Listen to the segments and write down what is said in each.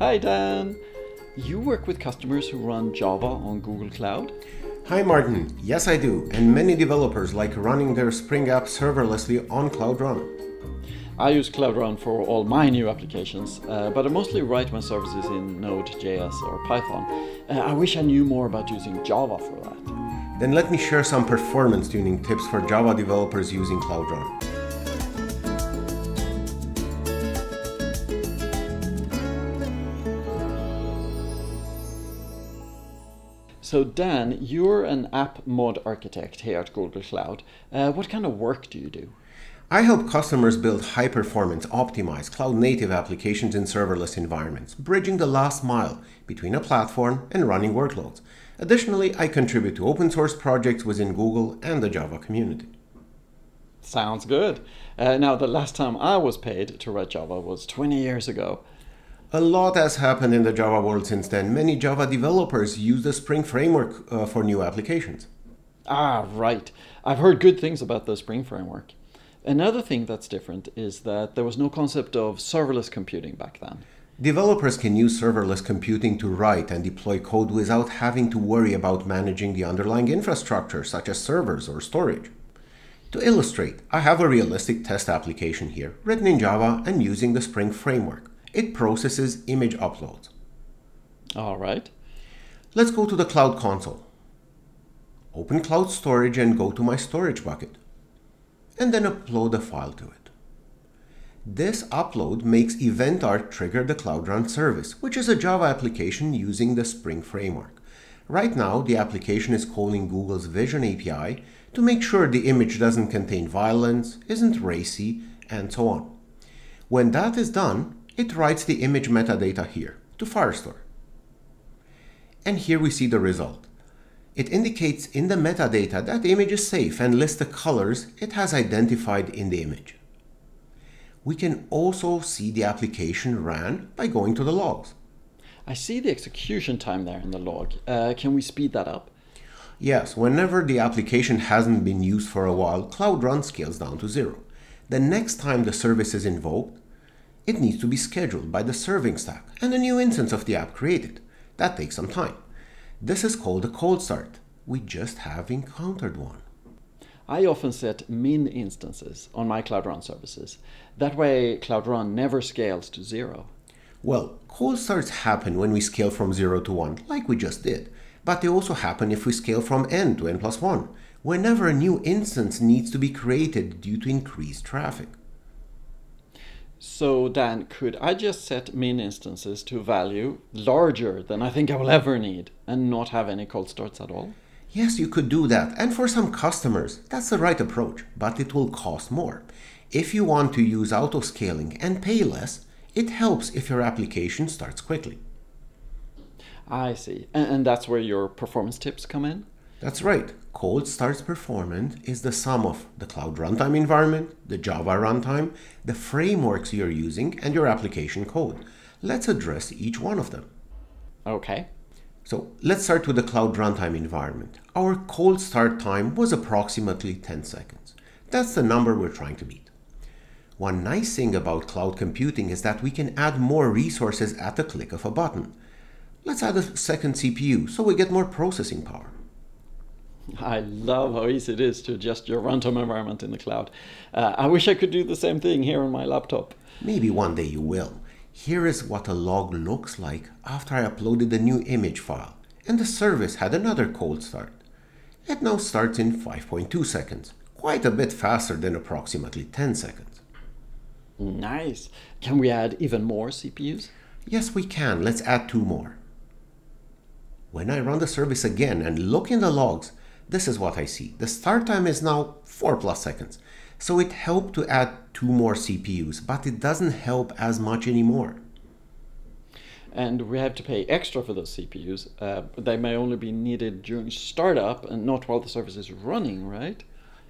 Hi Dan, you work with customers who run Java on Google Cloud? Hi Martin, yes I do, and many developers like running their Spring app serverlessly on Cloud Run. I use Cloud Run for all my new applications, but I mostly write my services in Node.js or Python. I wish I knew more about using Java for that. Then let me share some performance tuning tips for Java developers using Cloud Run. So Dan, you're an app mod architect here at Google Cloud. What kind of work do you do? I help customers build high-performance, optimized, cloud-native applications in serverless environments, bridging the last mile between a platform and running workloads. Additionally, I contribute to open-source projects within Google and the Java community. Sounds good. Now, the last time I was paid to write Java was 20 years ago. A lot has happened in the Java world since then. Many Java developers use the Spring Framework for new applications. Ah, right. I've heard good things about the Spring Framework. Another thing that's different is that there was no concept of serverless computing back then. Developers can use serverless computing to write and deploy code without having to worry about managing the underlying infrastructure, such as servers or storage. To illustrate, I have a realistic test application here, written in Java and using the Spring Framework. It processes image uploads. All right. Let's go to the Cloud Console. Open Cloud Storage and go to my storage bucket, and then upload a file to it. This upload makes EventArc trigger the Cloud Run service, which is a Java application using the Spring Framework. Right now, the application is calling Google's Vision API to make sure the image doesn't contain violence, isn't racy, and so on. When that is done, it writes the image metadata here to Firestore. And here we see the result. It indicates in the metadata that the image is safe and lists the colors it has identified in the image. We can also see the application ran by going to the logs. I see the execution time there in the log. Can we speed that up? Yes, whenever the application hasn't been used for a while, Cloud Run scales down to 0. The next time the service is invoked, it needs to be scheduled by the serving stack and a new instance of the app created. That takes some time. This is called a cold start. We just have encountered one. I often set min instances on my Cloud Run services. That way, Cloud Run never scales to 0. Well, cold starts happen when we scale from 0 to 1, like we just did. But they also happen if we scale from n to n+1, whenever a new instance needs to be created due to increased traffic. So Dan, could I just set min instances to a value larger than I think I will ever need and not have any cold starts at all? Yes, you could do that. And for some customers, that's the right approach, but it will cost more. If you want to use auto-scaling and pay less, it helps if your application starts quickly. I see. And that's where your performance tips come in? That's right. Cold starts performance is the sum of the Cloud Runtime environment, the Java runtime, the frameworks you're using, and your application code. Let's address each one of them. Okay. So let's start with the Cloud Runtime environment. Our cold start time was approximately 10 seconds. That's the number we're trying to beat. One nice thing about cloud computing is that we can add more resources at the click of a button. Let's add a second CPU so we get more processing power. I love how easy it is to adjust your runtime environment in the cloud. I wish I could do the same thing here on my laptop. Maybe one day you will. Here is what a log looks like after I uploaded the new image file, and the service had another cold start. It now starts in 5.2 seconds, quite a bit faster than approximately 10 seconds. Nice. Can we add even more CPUs? Yes, we can. Let's add 2 more. When I run the service again and look in the logs, this is what I see. The start time is now 4+ seconds. So it helped to add 2 more CPUs, but it doesn't help as much anymore. And we have to pay extra for those CPUs. They may only be needed during startup and not while the service is running, right?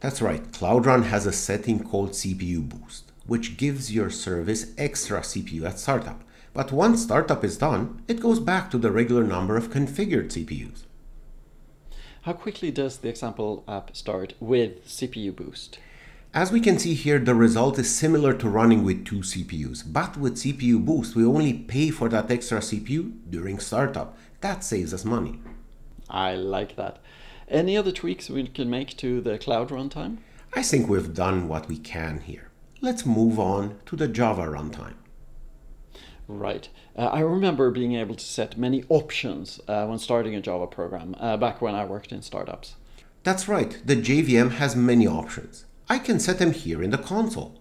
That's right. Cloud Run has a setting called CPU boost, which gives your service extra CPU at startup. But once startup is done, it goes back to the regular number of configured CPUs. How quickly does the example app start with CPU boost? As we can see here, the result is similar to running with two CPUs, but with CPU boost, we only pay for that extra CPU during startup. That saves us money. I like that. Any other tweaks we can make to the Cloud runtime? I think we've done what we can here. Let's move on to the Java runtime. Right. I remember being able to set many options when starting a Java program back when I worked in startups. That's right. The JVM has many options. I can set them here in the console.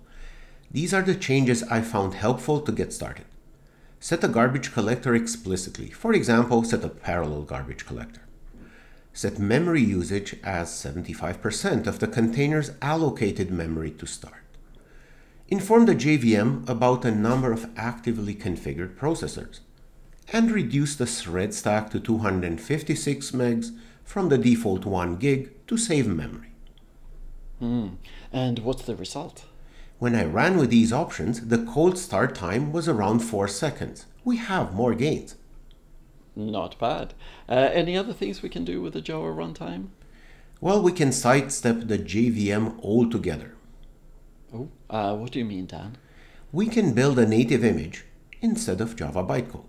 These are the changes I found helpful to get started. Set a garbage collector explicitly. For example, set a parallel garbage collector. Set memory usage as 75% of the container's allocated memory to start. Inform the JVM about the number of actively configured processors. And reduce the thread stack to 256 megs from the default 1 gig to save memory. And what's the result? When I ran with these options, the cold start time was around 4 seconds. We have more gains. Not bad. Any other things we can do with the Java runtime? Well, we can sidestep the JVM altogether. Oh, what do you mean, Dan? We can build a native image instead of Java bytecode.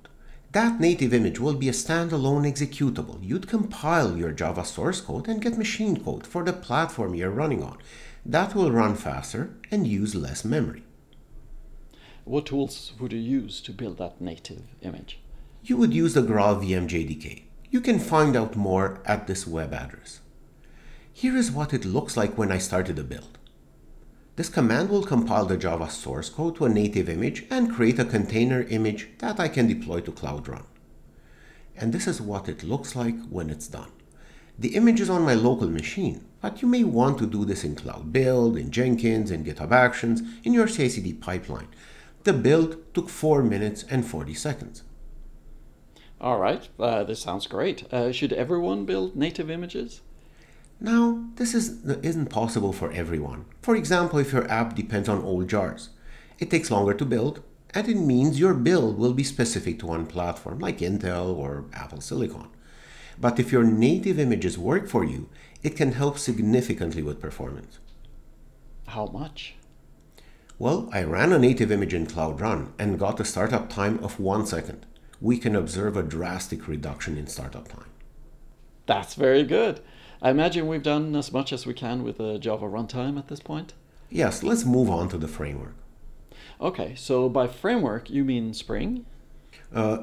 That native image will be a standalone executable. You'd compile your Java source code and get machine code for the platform you're running on. That will run faster and use less memory. What tools would you use to build that native image? You would use the GraalVM JDK. You can find out more at this web address. Here is what it looks like when I started the build. This command will compile the Java source code to a native image and create a container image that I can deploy to Cloud Run. And this is what it looks like when it's done. The image is on my local machine, but you may want to do this in Cloud Build, in Jenkins, in GitHub Actions, in your CI/CD pipeline. The build took 4 minutes and 40 seconds. All right, this sounds great. Should everyone build native images? Now, this isn't possible for everyone. For example, if your app depends on old jars, it takes longer to build, and it means your build will be specific to one platform, like Intel or Apple Silicon. But if your native images work for you, it can help significantly with performance. How much? Well, I ran a native image in Cloud Run and got a startup time of 1 second. We can observe a drastic reduction in startup time. That's very good. I imagine we've done as much as we can with the Java runtime at this point. Yes, let's move on to the framework. Okay, so by framework, you mean Spring?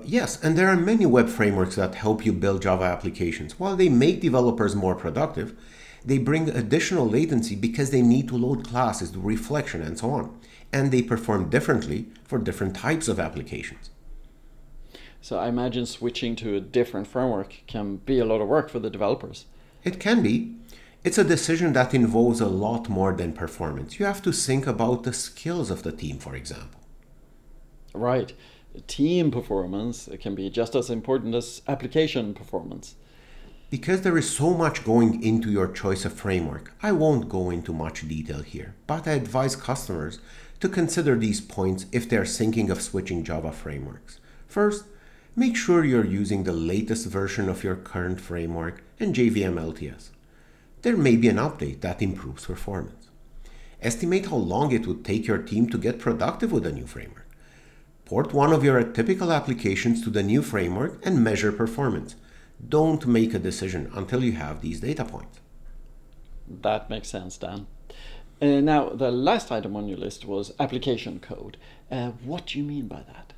Yes, and there are many web frameworks that help you build Java applications. While they make developers more productive, they bring additional latency because they need to load classes, do reflection, and so on. And they perform differently for different types of applications. So I imagine switching to a different framework can be a lot of work for the developers. It can be. It's a decision that involves a lot more than performance. You have to think about the skills of the team, for example. Right. Team performance can be just as important as application performance. Because there is so much going into your choice of framework, I won't go into much detail here, but I advise customers to consider these points if they're thinking of switching Java frameworks. First, make sure you're using the latest version of your current framework and JVM LTS. There may be an update that improves performance. Estimate how long it would take your team to get productive with a new framework. Port one of your atypical applications to the new framework and measure performance. Don't make a decision until you have these data points. That makes sense, Dan. Now, the last item on your list was application code. What do you mean by that?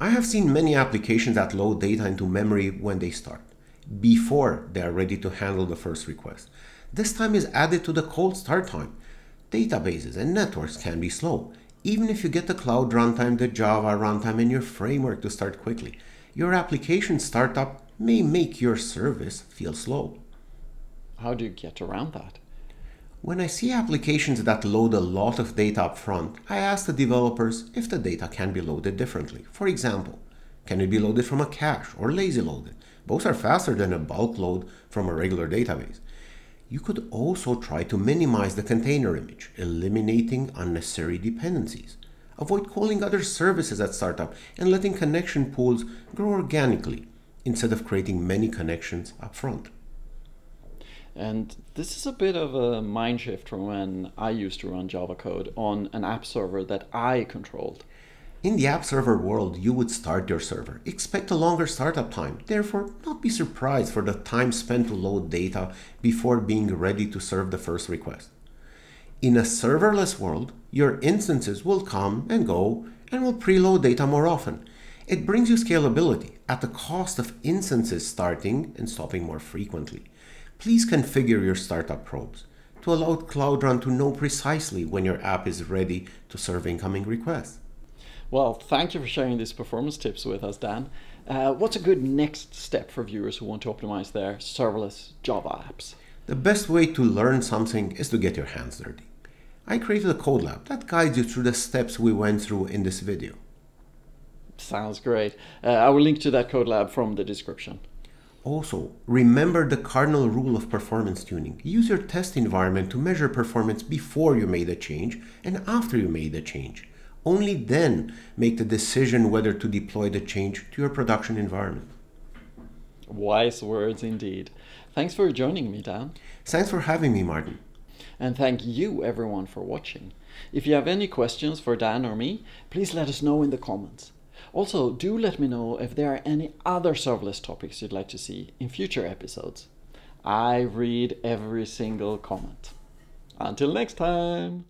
I have seen many applications that load data into memory when they start, before they are ready to handle the first request. This time is added to the cold start time. Databases and networks can be slow. Even if you get the Cloud runtime, the Java runtime, and your framework to start quickly, your application startup may make your service feel slow. How do you get around that? When I see applications that load a lot of data up front, I ask the developers if the data can be loaded differently. For example, can it be loaded from a cache or lazy loaded? Both are faster than a bulk load from a regular database. You could also try to minimize the container image, eliminating unnecessary dependencies. Avoid calling other services at startup and letting connection pools grow organically instead of creating many connections up front. And this is a bit of a mind shift from when I used to run Java code on an app server that I controlled. In the app server world, you would start your server, expect a longer startup time, therefore not be surprised for the time spent to load data before being ready to serve the first request. In a serverless world, your instances will come and go and will preload data more often. It brings you scalability at the cost of instances starting and stopping more frequently. Please configure your startup probes to allow Cloud Run to know precisely when your app is ready to serve incoming requests. Well, thank you for sharing these performance tips with us, Dan. What's a good next step for viewers who want to optimize their serverless Java apps? The best way to learn something is to get your hands dirty. I created a code lab that guides you through the steps we went through in this video. Sounds great. I will link to that code lab from the description. Also, remember the cardinal rule of performance tuning. Use your test environment to measure performance before you made a change and after you made a change. Only then make the decision whether to deploy the change to your production environment. Wise words indeed. Thanks for joining me, Dan. Thanks for having me, Martin. And thank you, everyone, for watching. If you have any questions for Dan or me, please let us know in the comments. Also, do let me know if there are any other serverless topics you'd like to see in future episodes. I read every single comment. Until next time!